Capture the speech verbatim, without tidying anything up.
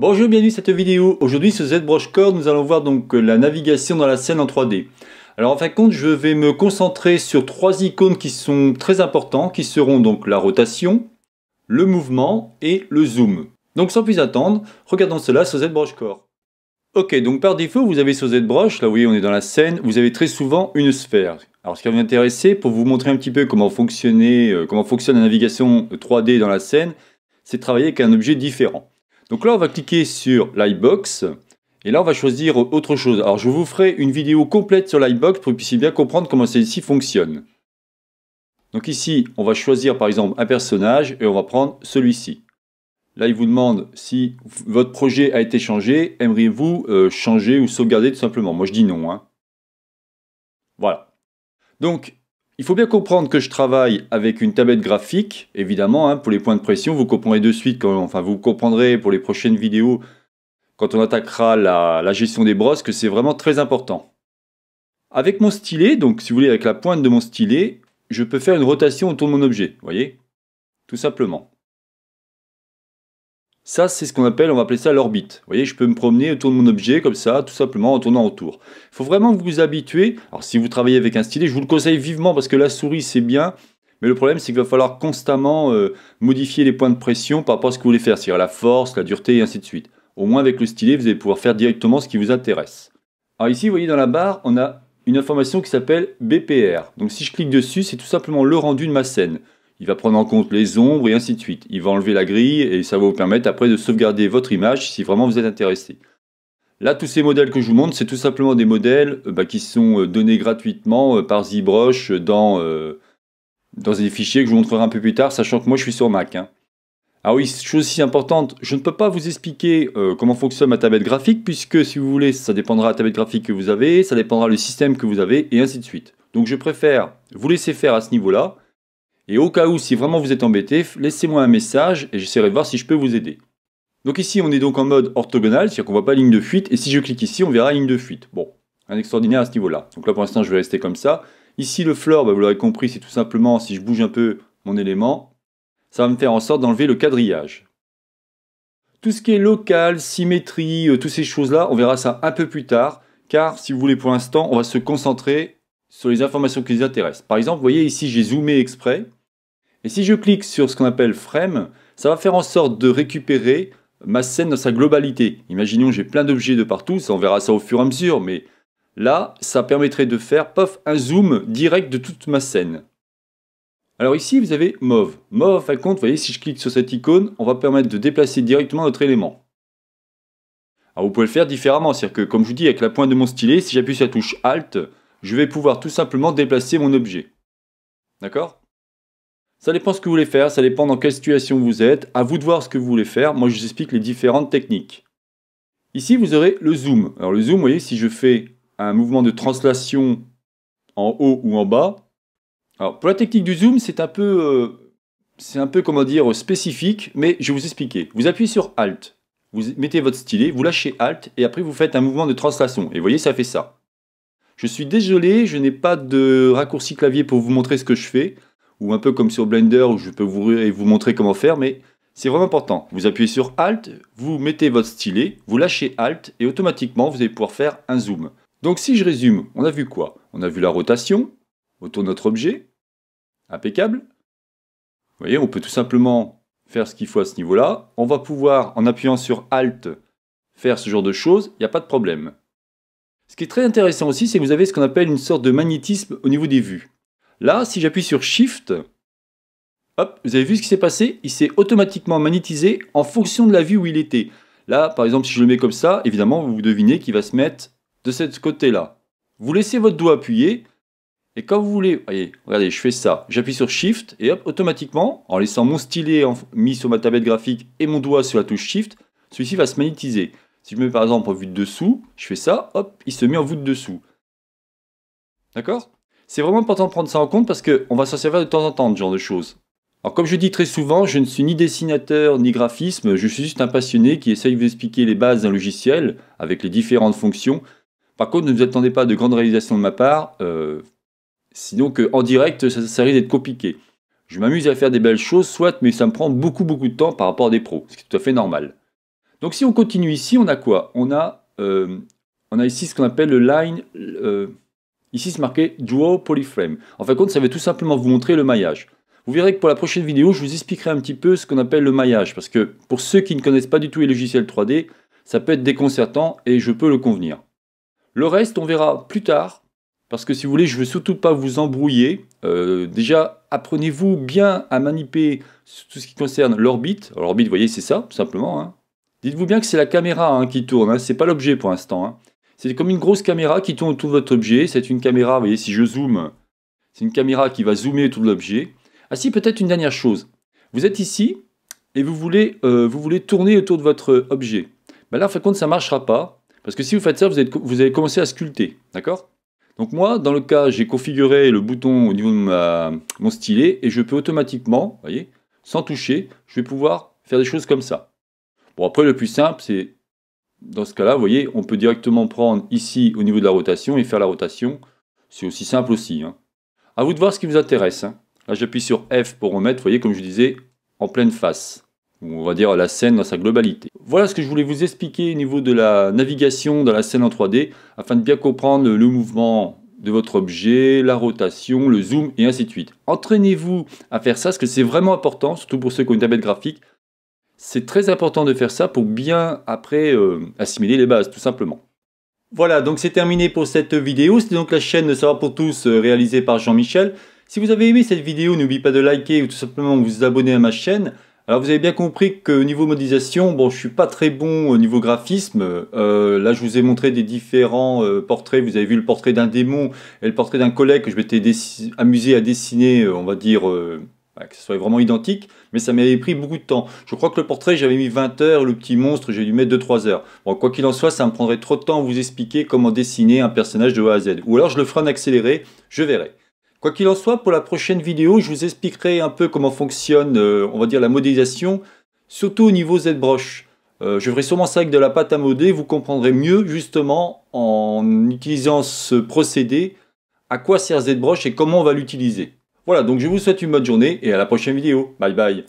Bonjour, bienvenue à cette vidéo. Aujourd'hui sur ZBrush Core, nous allons voir donc la navigation dans la scène en trois D. Alors en fin de compte, je vais me concentrer sur trois icônes qui sont très importantes, qui seront donc la rotation, le mouvement et le zoom. Donc sans plus attendre, regardons cela sur ZBrush Core. Ok, donc par défaut, vous avez sur ZBrush, là vous voyez on est dans la scène, vous avez très souvent une sphère. Alors ce qui va vous intéresser, pour vous montrer un petit peu comment, euh, comment fonctionne la navigation trois D dans la scène, c'est de travailler avec un objet différent. Donc là, on va cliquer sur l'iBox, et là, on va choisir autre chose. Alors, je vous ferai une vidéo complète sur l'iBox pour que vous puissiez bien comprendre comment celle-ci fonctionne. Donc ici, on va choisir par exemple un personnage, et on va prendre celui-ci. Là, il vous demande si votre projet a été changé, aimeriez-vous euh, changer ou sauvegarder tout simplement. Moi, je dis non. Hein. Voilà. Donc, il faut bien comprendre que je travaille avec une tablette graphique, évidemment, hein, pour les points de pression, vous comprendrez de suite, quand, enfin vous comprendrez pour les prochaines vidéos, quand on attaquera la, la gestion des brosses, que c'est vraiment très important. Avec mon stylet, donc si vous voulez, avec la pointe de mon stylet, je peux faire une rotation autour de mon objet, vous voyez, tout simplement. Ça, c'est ce qu'on appelle, on va appeler ça l'orbite. Vous voyez, je peux me promener autour de mon objet, comme ça, tout simplement, en tournant autour. Il faut vraiment que vous vous habituez. Alors, si vous travaillez avec un stylet, je vous le conseille vivement, parce que la souris, c'est bien. Mais le problème, c'est qu'il va falloir constamment euh, modifier les points de pression par rapport à ce que vous voulez faire. C'est-à-dire la force, la dureté, et ainsi de suite. Au moins, avec le stylet, vous allez pouvoir faire directement ce qui vous intéresse. Alors ici, vous voyez, dans la barre, on a une information qui s'appelle B P R. Donc, si je clique dessus, c'est tout simplement le rendu de ma scène. Il va prendre en compte les ombres et ainsi de suite. Il va enlever la grille et ça va vous permettre après de sauvegarder votre image si vraiment vous êtes intéressé. Là, tous ces modèles que je vous montre, c'est tout simplement des modèles bah, qui sont donnés gratuitement par ZBrush dans, euh, dans des fichiers que je vous montrerai un peu plus tard, sachant que moi je suis sur Mac. Hein. Ah oui, chose aussi importante, je ne peux pas vous expliquer euh, comment fonctionne ma tablette graphique, puisque si vous voulez, ça dépendra de la tablette graphique que vous avez, ça dépendra du système que vous avez, et ainsi de suite. Donc je préfère vous laisser faire à ce niveau-là. Et au cas où, si vraiment vous êtes embêté, laissez-moi un message et j'essaierai de voir si je peux vous aider. Donc ici, on est donc en mode orthogonal, c'est-à-dire qu'on ne voit pas ligne de fuite. Et si je clique ici, on verra ligne de fuite. Bon, un extraordinaire à ce niveau-là. Donc là, pour l'instant, je vais rester comme ça. Ici, le floor, bah, vous l'aurez compris, c'est tout simplement, si je bouge un peu mon élément, ça va me faire en sorte d'enlever le quadrillage. Tout ce qui est local, symétrie, euh, toutes ces choses-là, on verra ça un peu plus tard. Car, si vous voulez, pour l'instant, on va se concentrer sur les informations qui nous intéressent. Par exemple, vous voyez ici, j'ai zoomé exprès. Et si je clique sur ce qu'on appelle frame, ça va faire en sorte de récupérer ma scène dans sa globalité. Imaginons j'ai plein d'objets de partout, ça on verra ça au fur et à mesure, mais là, ça permettrait de faire pof, un zoom direct de toute ma scène. Alors ici, vous avez mauve. Mauve, à compte, vous voyez, si je clique sur cette icône, on va permettre de déplacer directement notre élément. Alors vous pouvez le faire différemment, c'est-à-dire que comme je vous dis, avec la pointe de mon stylet, si j'appuie sur la touche Alt, je vais pouvoir tout simplement déplacer mon objet. D'accord ? Ça dépend ce que vous voulez faire, ça dépend dans quelle situation vous êtes, à vous de voir ce que vous voulez faire, moi je vous explique les différentes techniques. Ici vous aurez le zoom. Alors le zoom, vous voyez, si je fais un mouvement de translation en haut ou en bas, alors pour la technique du zoom, c'est un peu, euh, c'est un peu, comment dire, spécifique, mais je vais vous expliquer. Vous appuyez sur Alt, vous mettez votre stylet, vous lâchez Alt, et après vous faites un mouvement de translation, et vous voyez, ça fait ça. Je suis désolé, je n'ai pas de raccourci clavier pour vous montrer ce que je fais, ou un peu comme sur Blender où je peux vous, vous montrer comment faire, mais c'est vraiment important. Vous appuyez sur Alt, vous mettez votre stylet, vous lâchez Alt, et automatiquement, vous allez pouvoir faire un zoom. Donc si je résume, on a vu quoi? On a vu la rotation autour de notre objet, impeccable. Vous voyez, on peut tout simplement faire ce qu'il faut à ce niveau-là. On va pouvoir, en appuyant sur Alt, faire ce genre de choses, il n'y a pas de problème. Ce qui est très intéressant aussi, c'est que vous avez ce qu'on appelle une sorte de magnétisme au niveau des vues. Là, si j'appuie sur Shift, hop, vous avez vu ce qui s'est passé? Il s'est automatiquement magnétisé en fonction de la vue où il était. Là, par exemple, si je le mets comme ça, évidemment, vous devinez qu'il va se mettre de ce côté-là. Vous laissez votre doigt appuyer, et quand vous voulez, voyez, regardez, je fais ça, j'appuie sur Shift, et hop, automatiquement, en laissant mon stylet mis sur ma tablette graphique et mon doigt sur la touche Shift, celui-ci va se magnétiser. Si je mets par exemple en vue de dessous, je fais ça, hop, il se met en vue de dessous. D'accord ? C'est vraiment important de prendre ça en compte parce qu'on va s'en servir de temps en temps, ce genre de choses. Alors comme je dis très souvent, je ne suis ni dessinateur ni graphisme, je suis juste un passionné qui essaye de vous expliquer les bases d'un logiciel avec les différentes fonctions. Par contre, ne vous attendez pas de grandes réalisations de ma part, euh, sinon qu'en direct, ça, ça risque d'être compliqué. Je m'amuse à faire des belles choses, soit, mais ça me prend beaucoup beaucoup de temps par rapport à des pros, ce qui est tout à fait normal. Donc si on continue ici, on a quoi? On a euh, on a ici ce qu'on appelle le line. Euh, ici c'est marqué Draw Polyframe. En fin de compte, ça veut tout simplement vous montrer le maillage. Vous verrez que pour la prochaine vidéo, je vous expliquerai un petit peu ce qu'on appelle le maillage, parce que pour ceux qui ne connaissent pas du tout les logiciels trois D, ça peut être déconcertant et je peux le convenir. Le reste, on verra plus tard, parce que si vous voulez, je ne veux surtout pas vous embrouiller. Euh, déjà, apprenez-vous bien à manipuler tout ce qui concerne l'orbite. L'orbite, vous voyez, c'est ça, tout simplement. Hein. Dites-vous bien que c'est la caméra hein, qui tourne, hein. C'est pas l'objet pour l'instant. Hein. C'est comme une grosse caméra qui tourne autour de votre objet. C'est une caméra, vous voyez, si je zoome, c'est une caméra qui va zoomer autour de l'objet. Ah si, peut-être une dernière chose. Vous êtes ici et vous voulez, euh, vous voulez tourner autour de votre objet. Ben là, en fin de compte, ça ne marchera pas. Parce que si vous faites ça, vous, êtes, vous allez commencer à sculpter. D'accord? Donc moi, dans le cas, j'ai configuré le bouton au niveau de ma, mon stylet et je peux automatiquement, voyez, sans toucher, je vais pouvoir faire des choses comme ça. Bon, après, le plus simple, c'est, dans ce cas-là, vous voyez, on peut directement prendre ici, au niveau de la rotation, et faire la rotation. C'est aussi simple aussi. Hein. À vous de voir ce qui vous intéresse. Hein. Là, j'appuie sur F pour remettre, vous voyez, comme je disais, en pleine face. On va dire la scène dans sa globalité. Voilà ce que je voulais vous expliquer au niveau de la navigation dans la scène en trois D, afin de bien comprendre le mouvement de votre objet, la rotation, le zoom, et ainsi de suite. Entraînez-vous à faire ça, parce que c'est vraiment important, surtout pour ceux qui ont une tablette graphique. C'est très important de faire ça pour bien, après, euh, assimiler les bases, tout simplement. Voilà, donc c'est terminé pour cette vidéo. C'était donc la chaîne de Savoir pour Tous, réalisée par Jean-Michel. Si vous avez aimé cette vidéo, n'oubliez pas de liker ou tout simplement vous abonner à ma chaîne. Alors vous avez bien compris qu'au niveau modélisation, bon, je suis pas très bon au niveau graphisme. Euh, là, je vous ai montré des différents euh, portraits. Vous avez vu le portrait d'un démon et le portrait d'un collègue que je m'étais amusé à dessiner, on va dire, euh, que ce soit vraiment identique. Mais ça m'avait pris beaucoup de temps. Je crois que le portrait, j'avais mis vingt heures. Le petit monstre, j'ai dû mettre deux trois heures. Bon, quoi qu'il en soit, ça me prendrait trop de temps à vous expliquer comment dessiner un personnage de A à Z. Ou alors, je le ferai en accéléré, je verrai. Quoi qu'il en soit, pour la prochaine vidéo, je vous expliquerai un peu comment fonctionne, euh, on va dire, la modélisation, surtout au niveau ZBrush. Euh, je ferai sûrement ça avec de la pâte à modeler, vous comprendrez mieux, justement, en utilisant ce procédé, à quoi sert ZBrush et comment on va l'utiliser. Voilà, donc je vous souhaite une bonne journée et à la prochaine vidéo. Bye bye.